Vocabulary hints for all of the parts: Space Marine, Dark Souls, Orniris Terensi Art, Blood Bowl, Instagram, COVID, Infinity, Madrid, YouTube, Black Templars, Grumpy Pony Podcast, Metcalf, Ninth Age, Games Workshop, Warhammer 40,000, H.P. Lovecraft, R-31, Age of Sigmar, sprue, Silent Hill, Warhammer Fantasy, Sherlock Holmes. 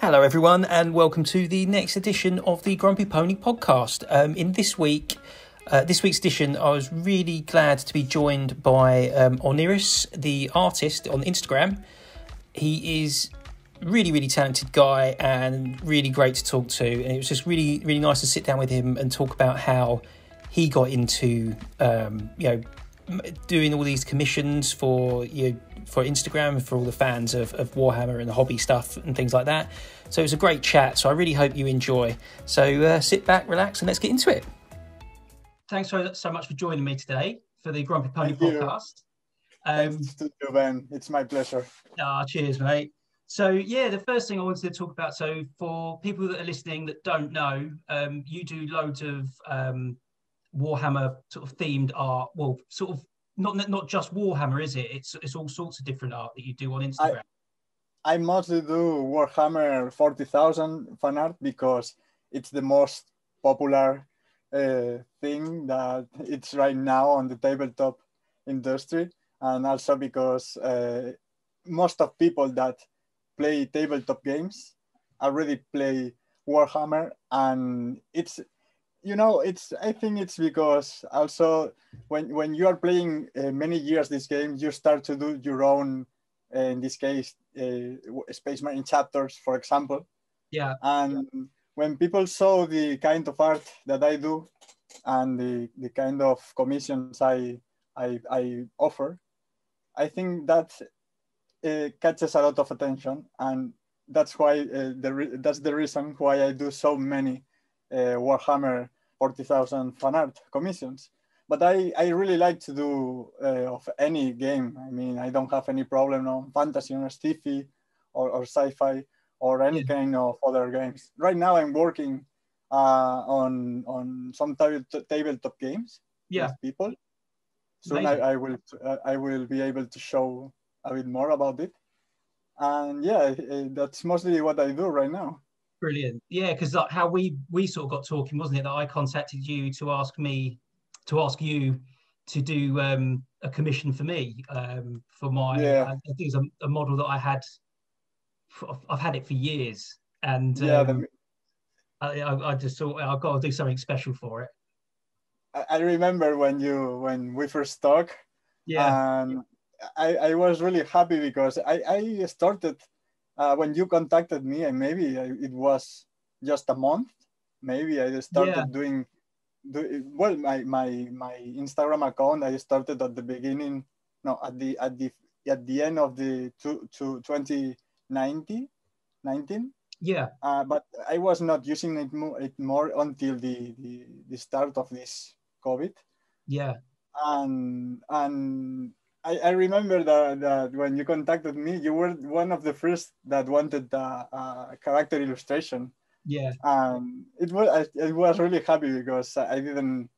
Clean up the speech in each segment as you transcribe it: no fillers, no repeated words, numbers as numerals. Hello everyone and welcome to the next edition of the Grumpy Pony Podcast. In this week's edition I was really glad to be joined by Orniris, the artist on Instagram. He is really talented guy and really great to talk to, and it was just really nice to sit down with him and talk about how he got into doing all these commissions for Instagram, for all the fans of Warhammer and the hobby stuff and things like that. So it was a great chat, so I really hope you enjoy. So sit back, relax, and let's get into it. Thanks so much for joining me today for the Grumpy Pony Podcast. Thanks to you, Ben. It's my pleasure. Cheers, mate. So yeah, the first thing I wanted to talk about, so for people that are listening that don't know, you do loads of Warhammer sort of themed art, well, sort of not just Warhammer, is it? It's all sorts of different art that you do on Instagram. I mostly do Warhammer 40,000 fan art because it's the most popular thing that it's right now on the tabletop industry, and also because most of people that play tabletop games already play Warhammer, and it's, you know, it's, I think it's because also when you are playing many years this game, you start to do your own, in this case, Space Marine chapters, for example. Yeah. And when people saw the kind of art that I do and the kind of commissions I offer, I think that catches a lot of attention. And that's why that's the reason why I do so many Warhammer 40,000 fan art commissions. But I really like to do of any game. I mean, I don't have any problem on fantasy or sci-fi or sci-fi or any kind of other games. Right now I'm working on some tabletop games with people. Soon I will be able to show a bit more about it. And yeah, that's mostly what I do right now. Brilliant. Yeah, because like how we sort of got talking, wasn't it, that I contacted you to ask you to do a commission for me, for my I think it's a model that I had. I've had it for years, and I just thought I've got to do something special for it. I remember when we first talked. Yeah. I was really happy because I started, when you contacted me, and maybe it was just a month, maybe I started doing my Instagram account. I started at the beginning, at the end of the 2019. Yeah. But I was not using it more until the start of this COVID. Yeah. And I remember that when you contacted me, you were one of the first that wanted a character illustration. Yeah. I was really happy because I didn't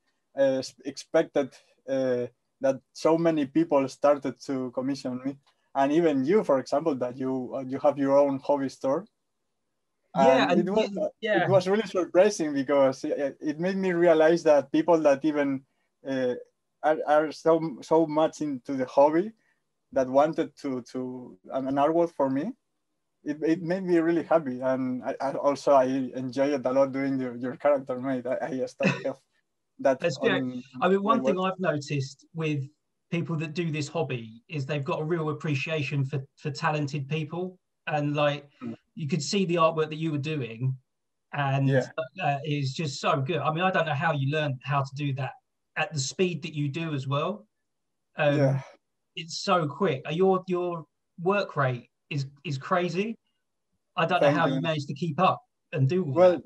expected that so many people started to commission me, and even you, for example, that you have your own hobby store. Yeah. And it was really surprising because it made me realize that people that even are so much into the hobby that wanted to an artwork for me. It made me really happy, and I also enjoyed a lot doing your character, mate. I started that. I mean, one thing I've noticed with people that do this hobby is they've got a real appreciation for talented people, and like you could see the artwork that you were doing, and it's just so good. I mean, I don't know how you learned how to do that at the speed that you do as well. It's so quick. Your work rate is crazy. I don't know how you manage to keep up and do well.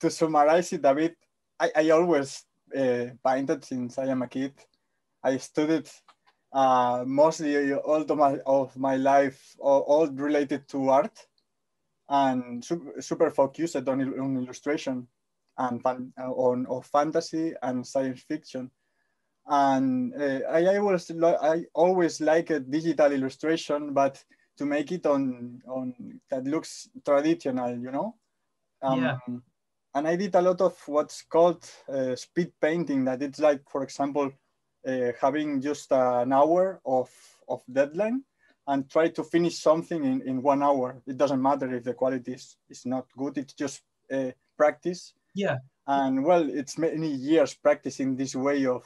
To summarize it a bit, I always painted since I am a kid. I studied mostly all of my life, all related to art, and super focused on illustration and on fantasy and science fiction. And I always liked digital illustration, but to make it on that looks traditional, you know? And I did a lot of what's called speed painting, that it's like, for example, having just an hour of deadline and try to finish something in 1 hour. It doesn't matter if the quality is not good, it's just practice. Yeah. And well, it's many years practicing this way of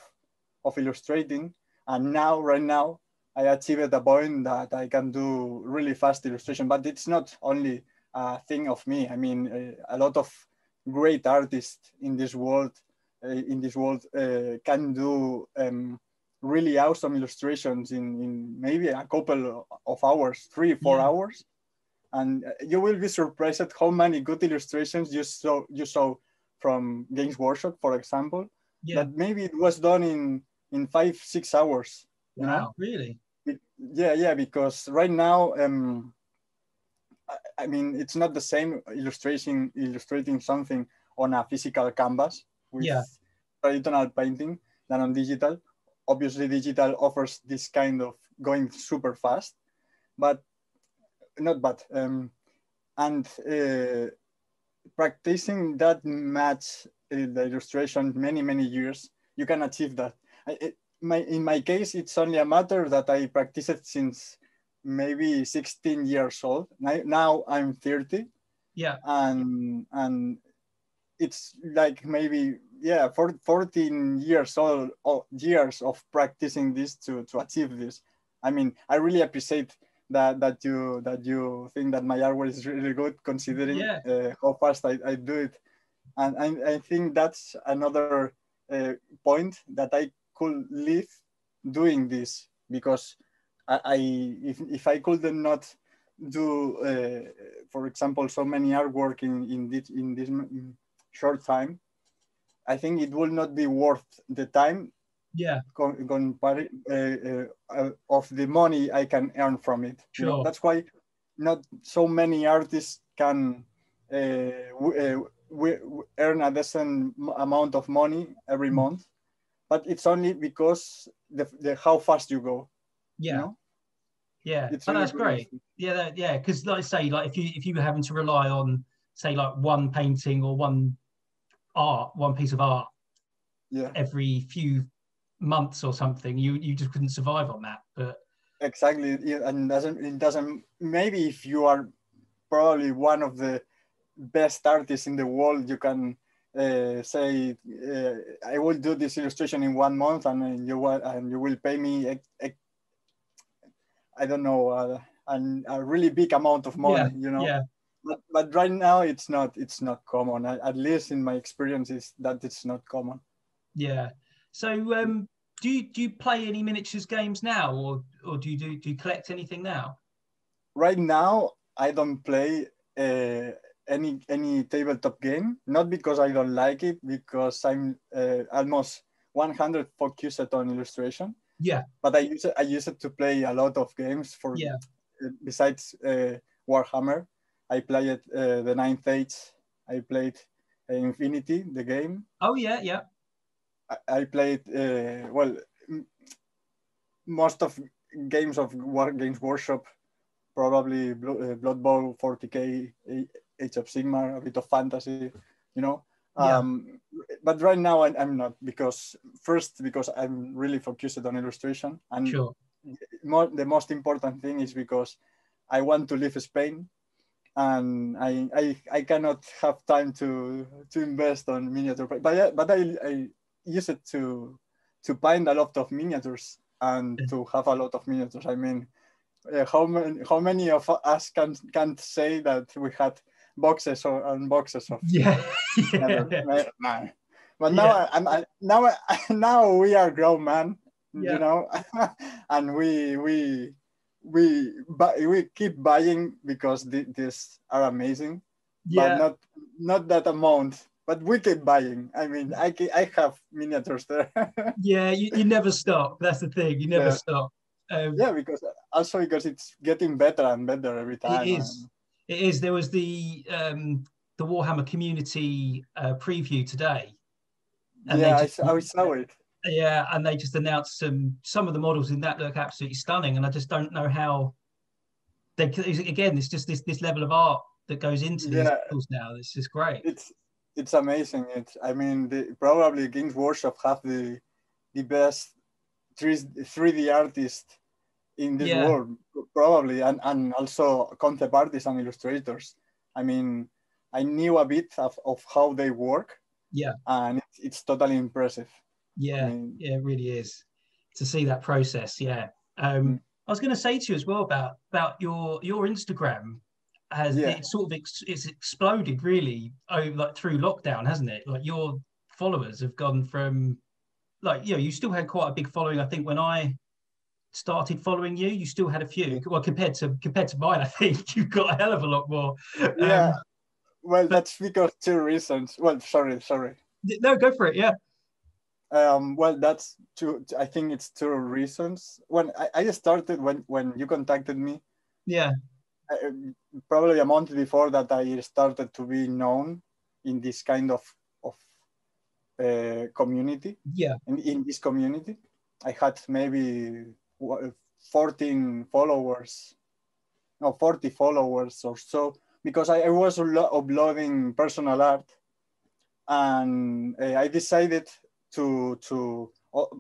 illustrating. And now, right now, I achieved a point that I can do really fast illustration, but it's not only a thing of me. I mean, a lot of great artists in this world can do really awesome illustrations in maybe a couple of hours, 3-4 hours. And you will be surprised at how many good illustrations you saw from Games Workshop, for example, that maybe it was done in 5-6 hours. You know? Wow, really? Yeah, because right now, I mean, it's not the same illustrating something on a physical canvas with traditional painting than on digital. Obviously, digital offers this kind of going super fast, but not bad. And practicing that much, the illustration, many years, you can achieve that. In my case, it's only a matter that I practice it since maybe 16 years old. Now I'm 30. Yeah. And it's like maybe 14 years of practicing this to achieve this. I mean, I really appreciate that you think that my artwork is really good, considering how fast I do it. And I think that's another point that I could live doing this, because if I could not do, for example, so many artwork in this short time, I think it will not be worth the time of the money I can earn from it. Sure. You know, that's why not so many artists can earn a decent amount of money every month, but it's only because the how fast you go. Yeah. You know? Yeah. It's really, that's great. Yeah. Because like I say, like if you were having to rely on, say, like one painting or one piece of art every few months or something, you just couldn't survive on that. But exactly. Yeah, and it doesn't maybe if you are probably one of the best artists in the world, you can say I will do this illustration in 1 month and you will pay me I don't know, a really big amount of money, you know. Yeah. But right now it's not common. At least in my experiences, that it's not common. Yeah. So do you play any miniatures games now, or do you collect anything now? Right now, I don't play any tabletop game. Not because I don't like it, because I'm almost 100% focused on illustration. Yeah. But I use it to play a lot of games. Besides Warhammer, I played the Ninth Age. I played Infinity, the game. Oh, yeah. I played, most of games of Games Workshop, probably Blood Bowl, 40K, Age of Sigmar, a bit of fantasy, you know. Yeah. But right now I'm not, because I'm really focused on illustration. And sure. The most important thing is because I want to leave Spain. And I cannot have time to invest on miniature, but I use it to paint a lot of miniatures and to have a lot of miniatures. I mean, how many of us can't say that we had boxes and boxes of But now now we are grown men, you know, and we keep buying because these are amazing, but not that amount. But we keep buying. I mean, I have miniatures there. Yeah, you never stop. That's the thing. You never stop. Because it's getting better and better every time. It is. It is. There was the Warhammer community preview today. And I saw it. Yeah, and they just announced some of the models in that look absolutely stunning, and I just don't know how they. Again, it's just this level of art that goes into these models now. This is great. It's amazing. Probably Games Workshop have the best 3D artist in this world, probably, and also concept artists and illustrators. I mean, I knew a bit of how they work. Yeah. And it's totally impressive. Yeah, I mean, it really is. To see that process, yeah. I was going to say to you as well about your Instagram. It's exploded really through lockdown, hasn't it? Like, your followers have gone from, like, you know, you still had quite a big following. I think when I started following you, you still had a few. Well, compared to mine, I think you've got a hell of a lot more. Yeah. Well, that's because two reasons. Well, sorry. No, go for it. Yeah. Well, that's two. I think it's two reasons. When I started, when you contacted me. Yeah. Probably a month before that, I started to be known in this kind of community. Yeah. In this community, I had maybe 40 followers or so, because I was uploading personal art, and I decided to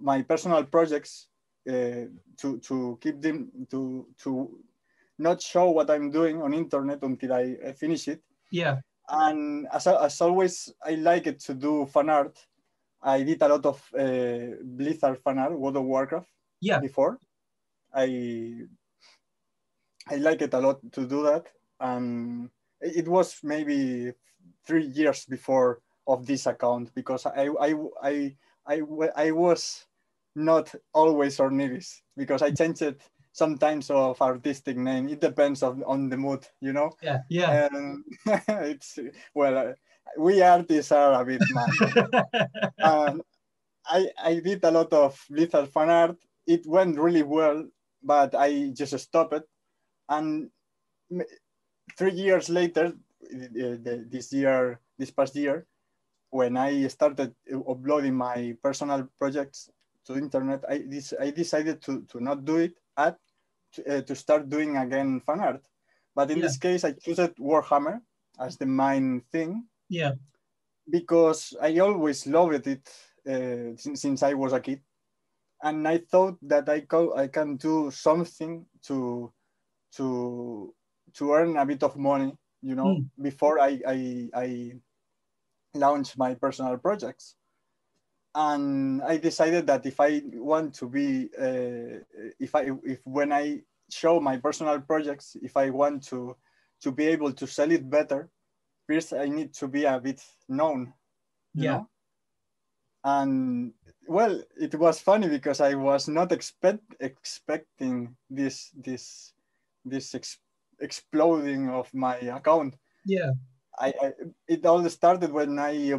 my personal projects to keep them to not show what I'm doing on internet until I finish it. Yeah. And as always, I like it to do fan art. I did a lot of Blizzard fan art, World of Warcraft. Yeah. Before, I like it a lot to do that, and it was maybe 3 years before of this account, because I was not always Orniris, because I changed it. Sometimes of artistic name, it depends on the mood, you know. Yeah, yeah. It's we artists are a bit mad. I did a lot of Blizzard fan art. It went really well, but I just stopped it. And 3 years later, this past year, when I started uploading my personal projects to internet, I decided to not do it. To start doing again fan art, but in this case I chose Warhammer as the main thing, because I always loved it since I was a kid, and I thought that I can do something to earn a bit of money, you know, before I launched my personal projects. And I decided that if I want to be, when I show my personal projects, if I want to be able to sell it better, first I need to be a bit known. You know? And well, it was funny because I was not expecting this exploding of my account. Yeah. It all started when I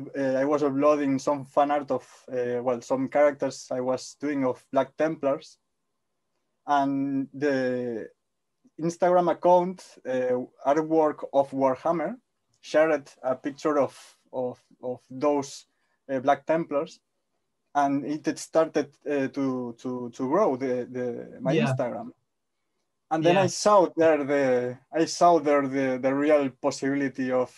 was uploading some fan art of some characters I was doing of Black Templars, and the Instagram account artwork of Warhammer shared a picture of those Black Templars, and it started to grow my Instagram. And then I saw there the real possibility of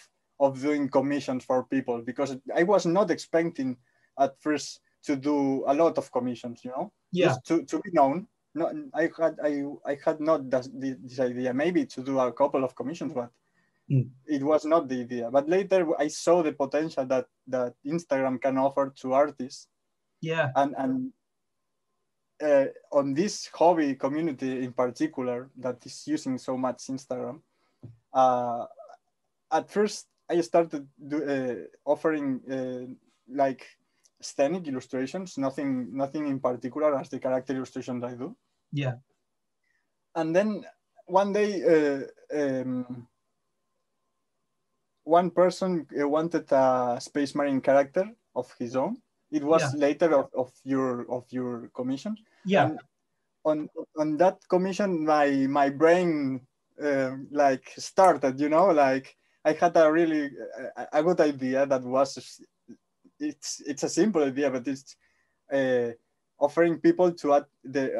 doing commissions for people, because I was not expecting at first to do a lot of commissions, you know, just to be known. No, I had not this idea, maybe to do a couple of commissions, but it was not the idea. But later I saw the potential that Instagram can offer to artists. Yeah. And on this hobby community in particular that is using so much Instagram, at first I started offering like static illustrations, nothing in particular as the character illustrations I do. Yeah. And then one day, one person wanted a Space Marine character of his own. It was later of your commission. Yeah. And on that commission, my brain started. You know, like I had a really a good idea that was it's a simple idea, but it's offering people to add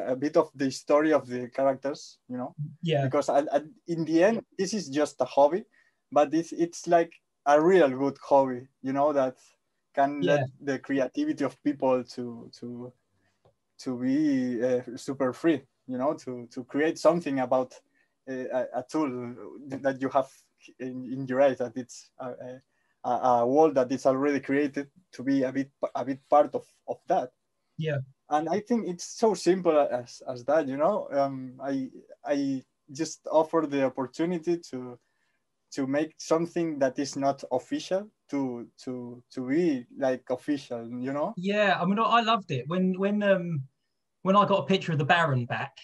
a bit of the story of the characters. You know. Yeah. Because in the end, this is just a hobby, but it's like a real good hobby. You know that. Can let the creativity of people to be super free, you know, to create something about a tool that you have in your eyes, that it's a world that is already created, to be a bit part of that. Yeah. And I think it's so simple as that, you know. I just offer the opportunity to make something that is not official to be like official, you know. Yeah, I mean, I loved it when I got a picture of the Baron back,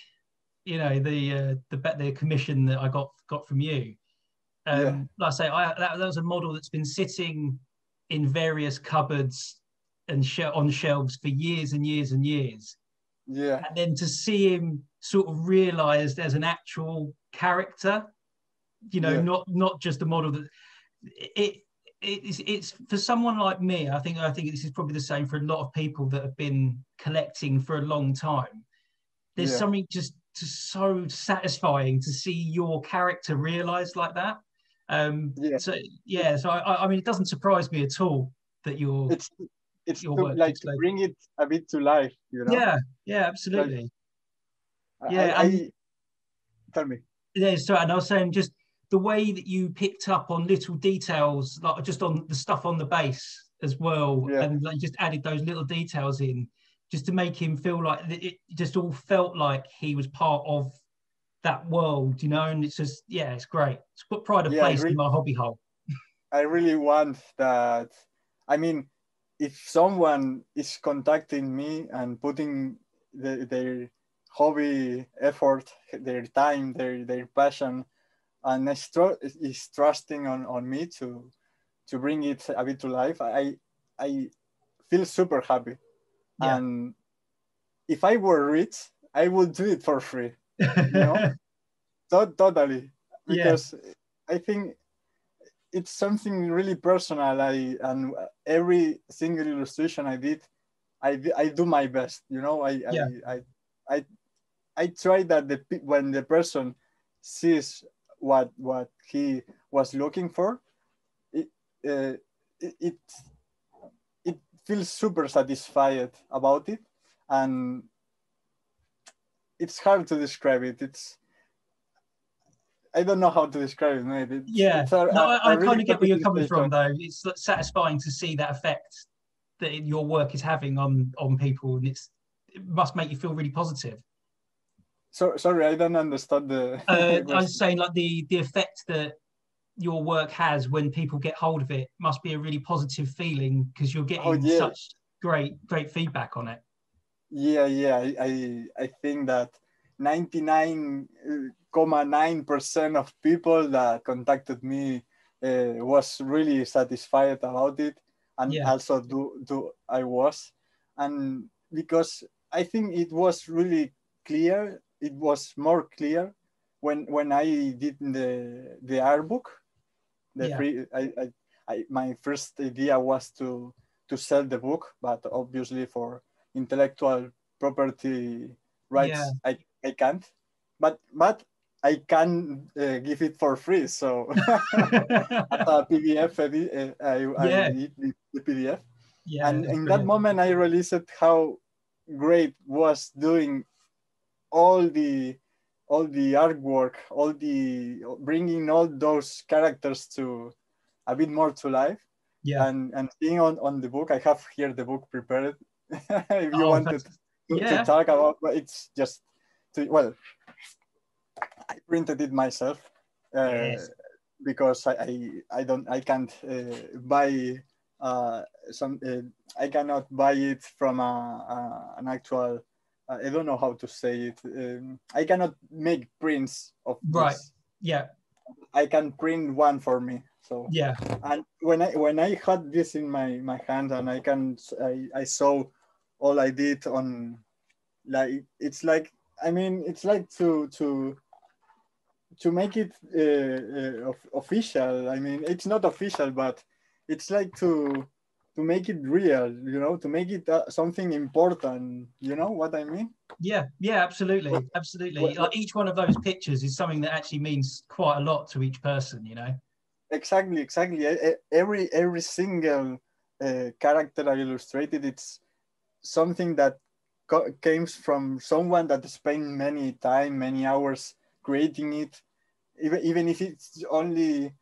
you know, the commission that I got from you. Like I say, that was a model that's been sitting in various cupboards and on shelves for years and years and years. Yeah. And then to see him sort of realised as an actual character, you know, not just a model that it's for someone like me. I think this is probably the same for a lot of people that have been collecting for a long time. There's something just so satisfying to see your character realised like that. So I mean, it doesn't surprise me at all that you're. It's to, like, to bring it a bit to life, you know. Yeah, absolutely. Like, tell me. Yeah, so, and I was saying, just the way that you picked up on little details, like just on the stuff on the base as well, and like just added those little details in, just to make him feel like it just all felt like he was part of that world, you know. And it's just, yeah, it's great. It's put pride of place in my hobby hole. I really want that. I mean, if someone is contacting me and putting their hobby effort, their time, their passion, and is trusting on me to bring it a bit to life, I feel super happy. Yeah. And if I were rich, I would do it for free, you know? Totally, because I think it's something really personal. And every single illustration I did, I do my best, you know. I try that when the person sees what he was looking for, it feels super satisfied about it, and it's hard to describe it. I don't know how to describe it, maybe. Yeah, I really kind of get where you're coming from, though. It's satisfying to see that effect that your work is having on people, and it must make you feel really positive. So, sorry, I don't understand the... I was saying, like, the effect that your work has when people get hold of it must be a really positive feeling, because you're getting such great feedback on it. Yeah, I think that 99.9% of people that contacted me was really satisfied about it, and also I was, and because I think it was really clear, it was more clear when I did the art book. My first idea was to sell the book, but obviously for intellectual property rights, I can't. But I can give it for free. So at a PDF, I need the PDF. Yeah, and in that moment, I realized how great was doing all the artwork, bringing all those characters to a bit more to life. Yeah. And being on the book, I have here the book prepared. If you wanted to talk about, but it's just I printed it myself because I can't buy I cannot buy it from an actual. I don't know how to say it. I cannot make prints of this. Right. Yeah. I can print one for me. So yeah. And when I had this in my hand, and I saw all I did on, like, it's like. I mean, it's like to make it official. I mean, it's not official, but it's like to make it real, you know, to make it something important. You know what I mean? Yeah, absolutely. Like, each one of those pictures is something that actually means quite a lot to each person, you know. Exactly. Every single character I illustrated, it's something that games from someone that spent many time, many hours creating it, even if it's only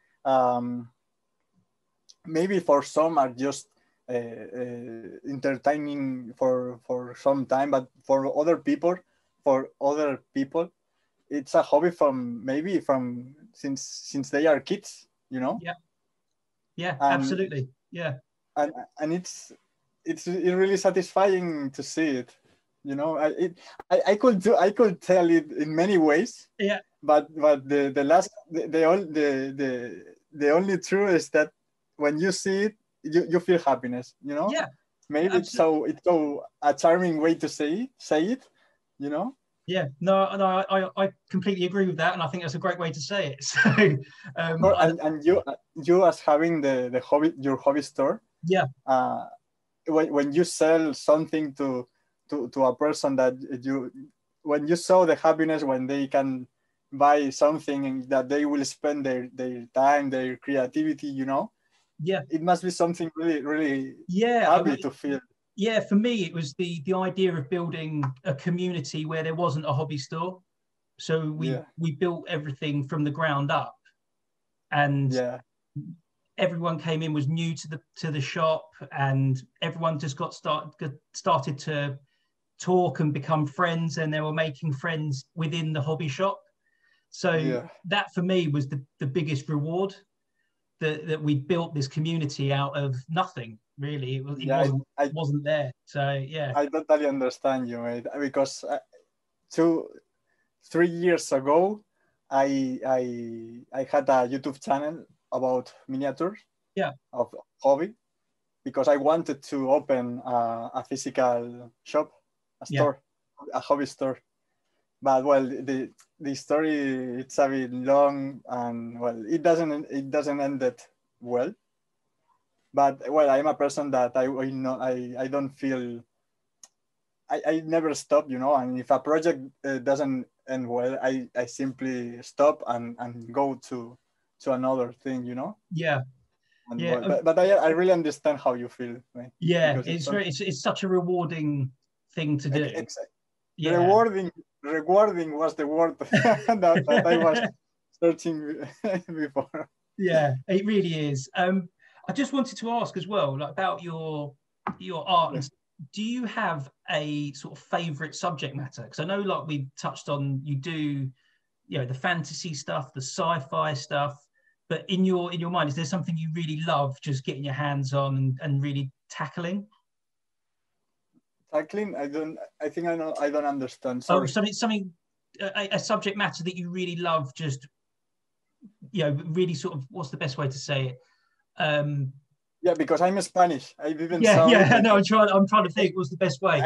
maybe for some are just entertaining for some time, but for other people it's a hobby from maybe from since they are kids, you know. Yeah Absolutely. Yeah, and it's really satisfying to see it, you know. I could tell it in many ways. Yeah. But the only truth is that when you see it, you feel happiness, you know. Yeah. Maybe it's so a charming way to say it, you know. Yeah. No, I completely agree with that, and I think that's a great way to say it. So. And you as having the hobby, your hobby store. Yeah. When you sell something to a person that when you saw the happiness when they can buy something that they will spend their time, their creativity, you know. Yeah, it must be something really, really happy to feel. Yeah, for me it was the idea of building a community where there wasn't a hobby store, so we built everything from the ground up, and everyone came in, was new to the shop, and everyone just started to talk and become friends, and they were making friends within the hobby shop. So that for me was the biggest reward, that we built this community out of nothing, really. It wasn't there. So I totally understand you, mate, because 2-3 years ago I had a YouTube channel about miniatures of hobby, because I wanted to open a physical shop, a store, a hobby store. But well, the story, it's a bit long, and well, it doesn't end it well. But well, I'm a person that I don't feel, I never stop, you know. And if a project doesn't end well, I simply stop and go to another thing, you know. But I really understand how you feel, right? Yeah, it's such a rewarding thing to do. Rewarding was the word that I was searching before. Yeah, it really is. I just wanted to ask as well, like, about your art. Do you have a sort of favorite subject matter? Because I know, like, we touched on, you do, you know, the fantasy stuff, the sci-fi stuff. But in your mind, is there something you really love just getting your hands on and really tackling? Tackling? I don't understand. Sorry. Oh, a subject matter that you really love, just, you know, really sort of, what's the best way to say it? Yeah, because I'm Spanish. I didn't sound... Yeah, no, I'm trying to think what's the best way.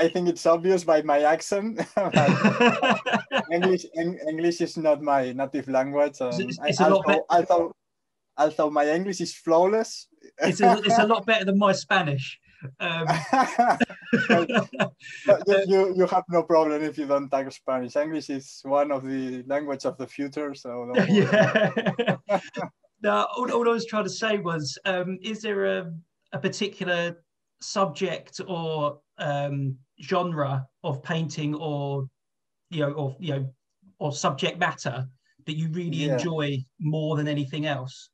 I think it's obvious by my accent. English is not my native language. Although my English is flawless. It's a lot better than my Spanish. You have no problem if you don't talk Spanish. English is one of the languages of the future. So no. Now, all I was trying to say was, is there a particular subject or genre of painting or subject matter that you really enjoy more than anything else?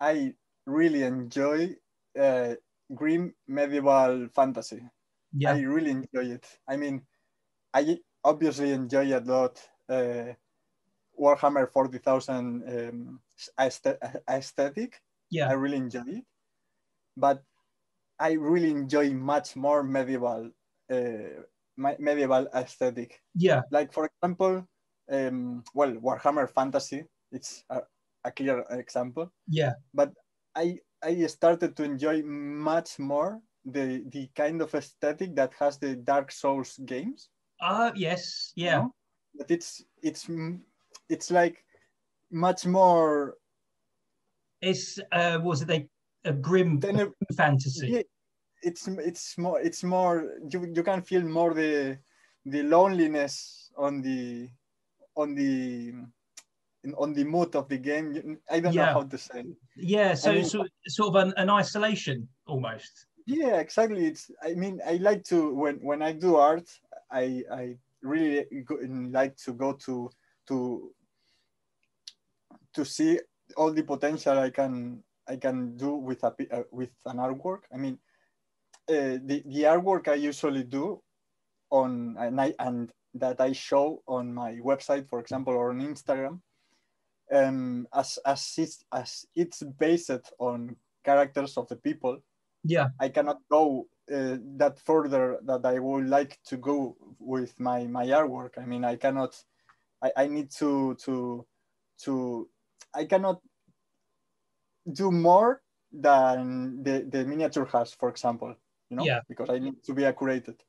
I really enjoy grim medieval fantasy. I really enjoy it. I mean, I obviously enjoy a lot Warhammer 40,000 aesthetic. I really enjoy it, but I really enjoy much more medieval aesthetic. Yeah. Like, for example, Warhammer Fantasy, it's a clear example. Yeah. But I started to enjoy much more the kind of aesthetic that has the Dark Souls games. Yes. Yeah. You know? But it's like much more. It's a grim fantasy. Yeah, it's more you can feel more the loneliness on the mood of the game. I don't know how to say it. Yeah, so I mean, sort of an isolation almost. Yeah, exactly. It's, I mean, I like to, when I do art, I really like to go to see all the potential I can do with an artwork. I mean, the artwork I usually do on, and that I show on my website, for example, or on Instagram, as it's based on characters of the people. Yeah, I cannot go that further that I would like to go with my artwork. I mean, I cannot. I need to. I cannot do more than the miniature has, for example. You know, yeah. Because I need to be accurate.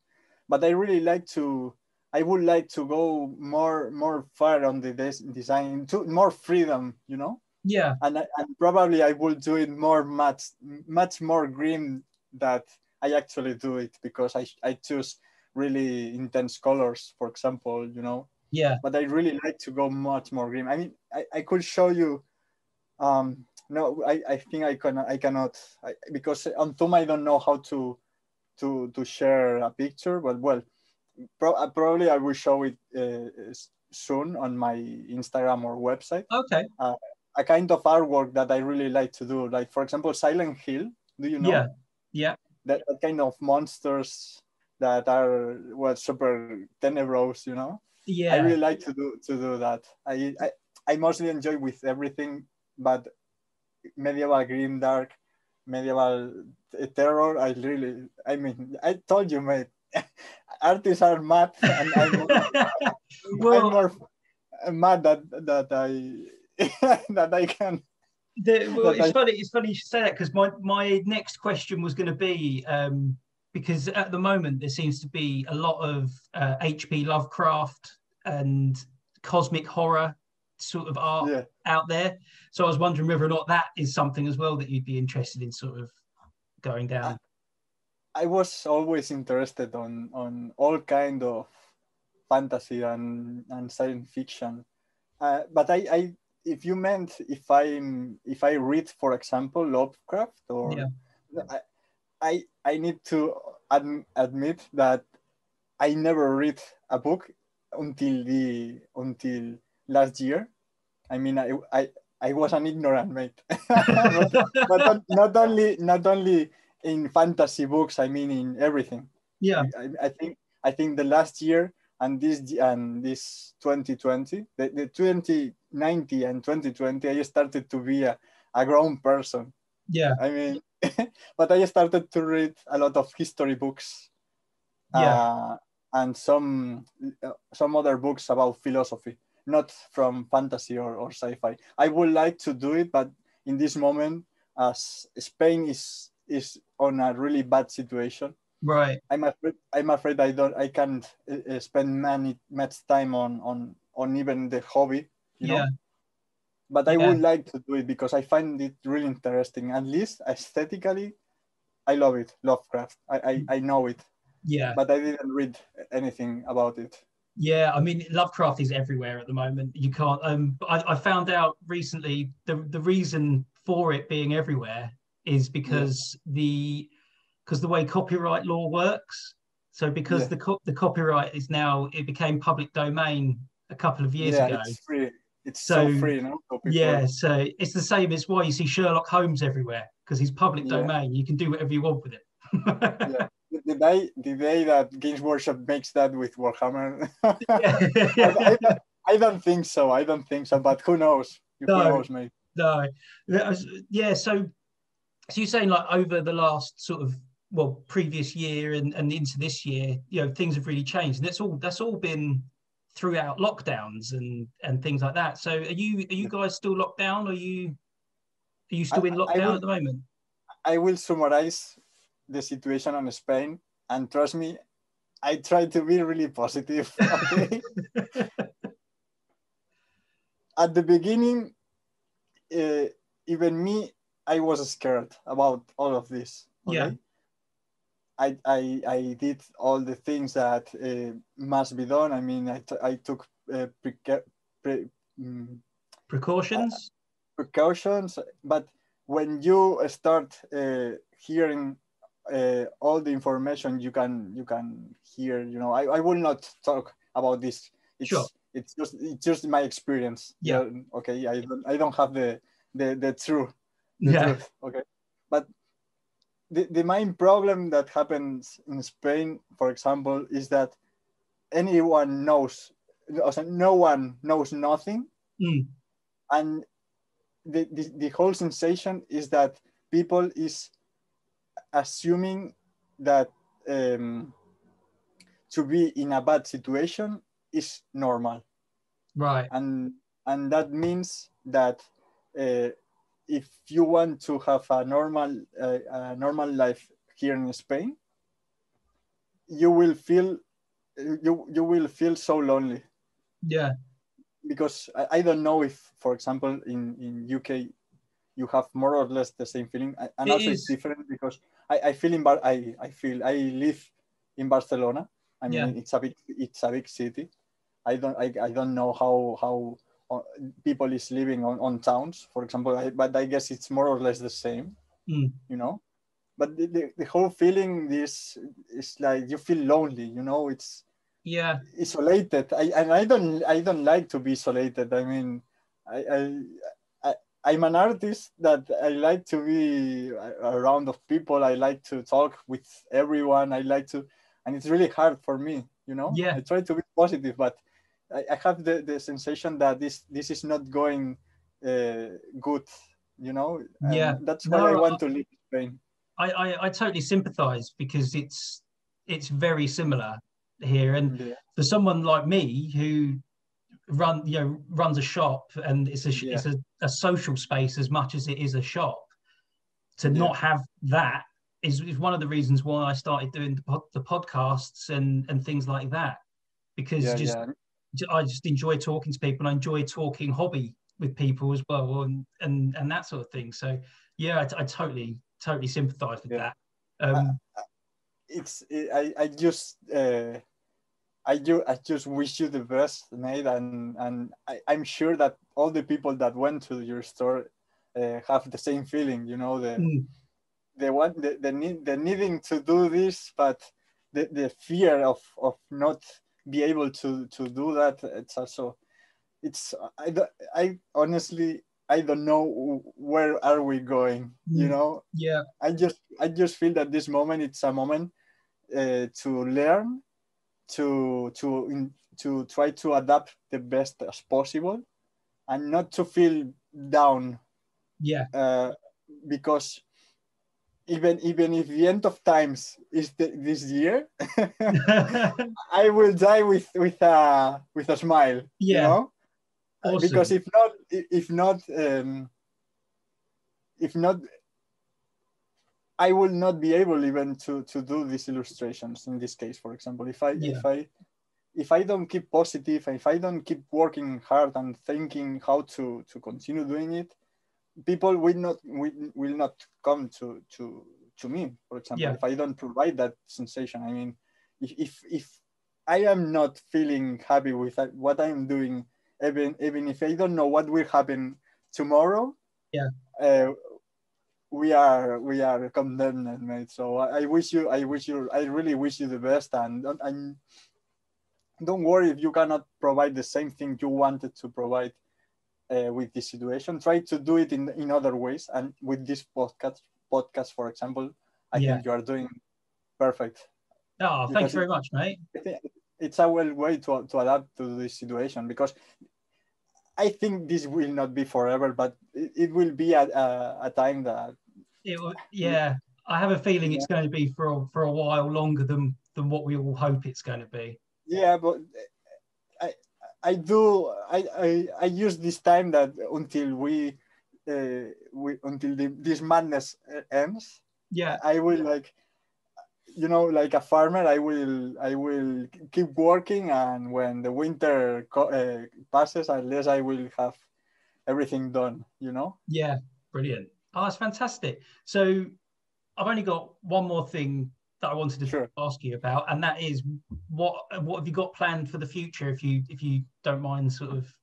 But I really like to. I would like to go more far on the design, to more freedom. You know. Yeah, and probably I will do it much more grim that I actually do it, because I choose really intense colors, for example, you know. Yeah. But I really like to go much more grim. I mean, I could show you. No, I think I cannot, because on Zoom I don't know how to share a picture. But well, probably I will show it soon on my Instagram or website. Okay. A kind of artwork that I really like to do, like, for example, Silent Hill. Do you know? Yeah, yeah. That kind of monsters that are super tenebrous, you know. Yeah. I really like to do that. I mostly enjoy with everything, but medieval grim dark, medieval terror. I told you, mate. Artists are mad, and I'm more mad that I. that I can. It's funny you say that, because my next question was going to be, because at the moment there seems to be a lot of H.P. Lovecraft and cosmic horror sort of art out there. So I was wondering whether or not that is something as well that you'd be interested in sort of going down. I was always interested on all kind of fantasy and science fiction, but I if you meant if I read, for example, Lovecraft, or I need to admit that I never read a book until last year. I mean, I was an ignorant, mate. But not only in fantasy books. I mean, in everything. Yeah. I think the last year and this 2020, the 2019 and 2020, I started to be a grown person. Yeah. I mean, but I started to read a lot of history books, and some other books about philosophy, not from fantasy or sci-fi. I would like to do it, but in this moment, as Spain is on a really bad situation, right? I'm afraid I can't spend much time on even the hobby. You know? But I would like to do it, because I find it really interesting. At least aesthetically, I love it. Lovecraft, I know it. Yeah. But I didn't read anything about it. Yeah, I mean, Lovecraft is everywhere at the moment. You can't. I found out recently the reason for it being everywhere is because the way copyright law works. So because the copyright is now, it became public domain a couple of years ago. It's free. It's so free now. Yeah, so it's the same. It's why you see Sherlock Holmes everywhere, because he's public domain. You can do whatever you want with it. Yeah. The day that Games Workshop makes that with Warhammer, I don't think so. But who knows? Who knows, mate? No. Yeah. So you're saying, like, over the last sort of previous year and into this year, you know, things have really changed, and that's all been throughout lockdowns and things like that. So are you guys still locked down? Are you still in lockdown at the moment? I will summarize the situation in Spain, and trust me, I try to be really positive. Okay? At the beginning, even me, I was scared about all of this. Okay? Yeah. I did all the things that must be done. I mean, I took precautions. But when you start hearing all the information you can hear. You know, I will not talk about this. It's just my experience. Yeah. Okay. I don't have the truth. Okay. But the main problem that happens in Spain, for example, is that no one knows nothing. Mm. And the whole sensation is that people is assuming that to be in a bad situation is normal. Right. And that means that if you want to have a normal life here in Spain, you will feel so lonely. Yeah. Because I don't know if, for example, in UK, you have more or less the same feeling. And also it's different because I live in Barcelona. I mean, it's a big city. I don't know how people is living on towns, for example. But I guess it's more or less the same. Mm. You know. But the whole feeling is like you feel lonely. You know, it's. Yeah, isolated. I don't like to be isolated. I mean, I'm an artist that I like to be around of people. I like to talk with everyone. And it's really hard for me, you know. Yeah. I try to be positive, but I have the sensation that this is not going good, you know. And that's why I want to leave Spain. I totally sympathize because it's very similar here, and for someone like me who runs a shop, and it's a social space as much as it is a shop, to not have that is one of the reasons why I started doing the podcasts and things like that, because I just enjoy talking to people, and I enjoy talking hobby with people as well, and that sort of thing. So I totally sympathize with that. I just wish you the best, Nate, and I'm sure that all the people that went to your store have the same feeling, you know, the needing to do this, but the fear of not be able to do that. It's also, I honestly, I don't know where are we going, you know? Yeah. I just feel that this moment, it's a moment to learn, to try to adapt the best as possible, and not to feel down. Yeah. Because even if the end of times is this year, I will die with a smile. Yeah. You know? Awesome. Because if not, I will not be able even to do these illustrations in this case, for example. If I don't keep positive, if I don't keep working hard and thinking how to continue doing it, people will not come to me, for example. If I don't provide that sensation. I mean, if I am not feeling happy with what I'm doing, even if I don't know what will happen tomorrow, we are condemned, mate. So I really wish you the best, and don't worry if you cannot provide the same thing you wanted to provide with this situation. Try to do it in other ways, and with this podcast, for example, I think you are doing perfect. Oh, thanks very much, mate. It's a well way to adapt to this situation, because I think this will not be forever, but it will be a time that it will. Yeah, I have a feeling it's going to be for a while longer than what we all hope it's going to be. Yeah, but I use this time that until this madness ends. Yeah, I will like. You know, like a farmer, I will keep working, and when the winter passes, unless I will have everything done, you know? Yeah, brilliant. Oh, that's fantastic. So I've only got one more thing that I wanted to ask you about, and that is what have you got planned for the future, if you don't mind sort of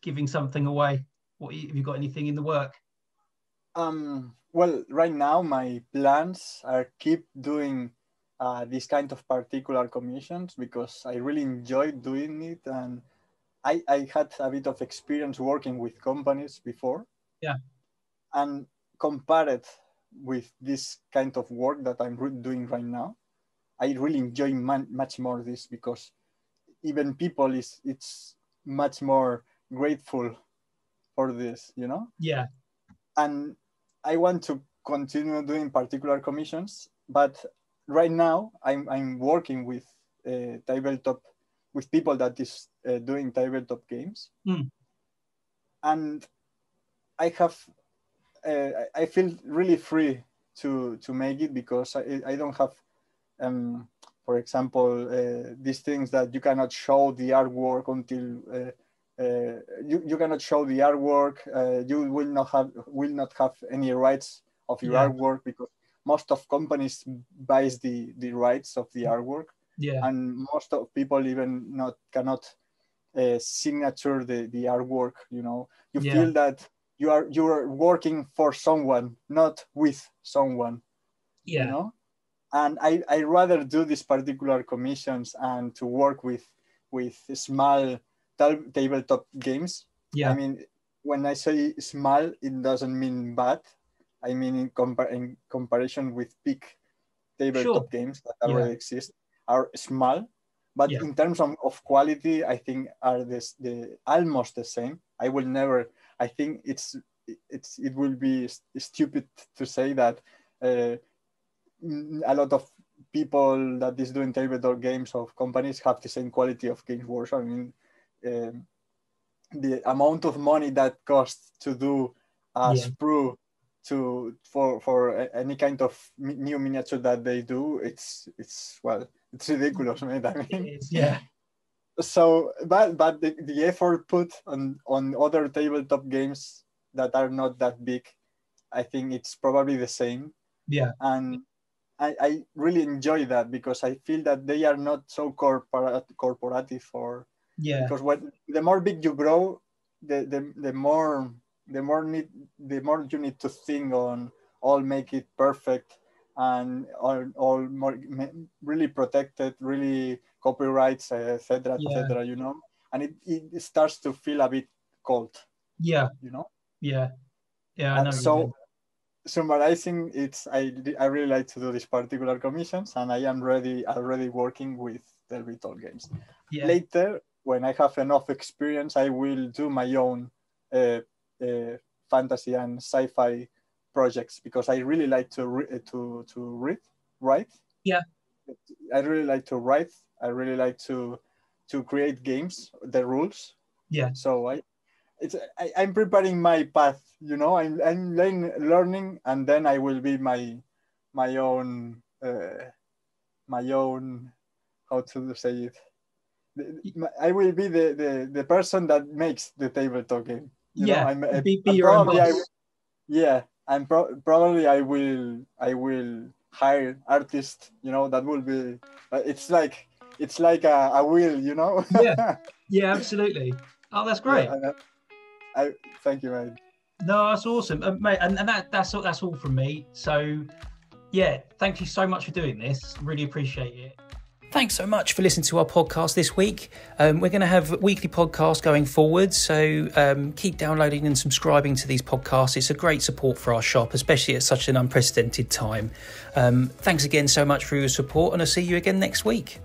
giving something away? Have you got anything in the work? Well, right now my plans are keep doing these kind of particular commissions because I really enjoy doing it, and I had a bit of experience working with companies before. Yeah. And compared with this kind of work that I'm doing right now, I really enjoy much more this, because even people it's much more grateful for this, you know? Yeah. And I want to continue doing particular commissions, but right now I'm working with tabletop, with people that is doing tabletop games. Mm. And I feel really free to make it, because I don't have, for example, these things that you cannot show the artwork until you cannot show the artwork. You will not have any rights of your artwork, because most of companies buys the rights of the artwork, and most of people even cannot signature the artwork. You know, you feel that you are working for someone, not with someone. Yeah. You know? And I rather do these particular commissions and to work with small tabletop games. Yeah. I mean, when I say small, it doesn't mean bad. I mean, in comparison with big tabletop games that already exist, are small. But in terms of quality, I think are almost the same. I will never. I think it will be stupid to say that. A lot of people that is doing tabletop games of companies have the same quality of Games Workshop. I mean, the amount of money that costs to do a sprue for any kind of new miniature that they do, it's ridiculous, right? I mean, it is, yeah. So, but the effort put on other tabletop games that are not that big, I think it's probably the same. Yeah. And I really enjoy that, because I feel that they are not so corporative, or because the more big you grow, the more you need to think on all make it perfect and all more really protected, really copyrights, etc., etc. You know, and it starts to feel a bit cold. Yeah. You know. Yeah. Yeah. And so. Summarizing, I really like to do these particular commissions, and I am already working with the retail games. Yeah. Later, when I have enough experience, I will do my own fantasy and sci-fi projects, because I really like to write. Yeah. I really like to write. I really like to create games, the rules. Yeah. So I'm preparing my path, you know. I'm learning, and then I will be my own. How to say it? I will be the person that makes the tabletop game. Probably I will hire artists. You know, that will be. It's like a wheel, you know. Yeah. Yeah. Absolutely. Oh, that's great. Yeah, I thank you, mate. No, that's awesome, mate, and that's all from me. So, yeah, thank you so much for doing this. Really appreciate it. Thanks so much for listening to our podcast this week. We're going to have weekly podcasts going forward, so keep downloading and subscribing to these podcasts. It's a great support for our shop, especially at such an unprecedented time. Thanks again so much for your support, and I'll see you again next week.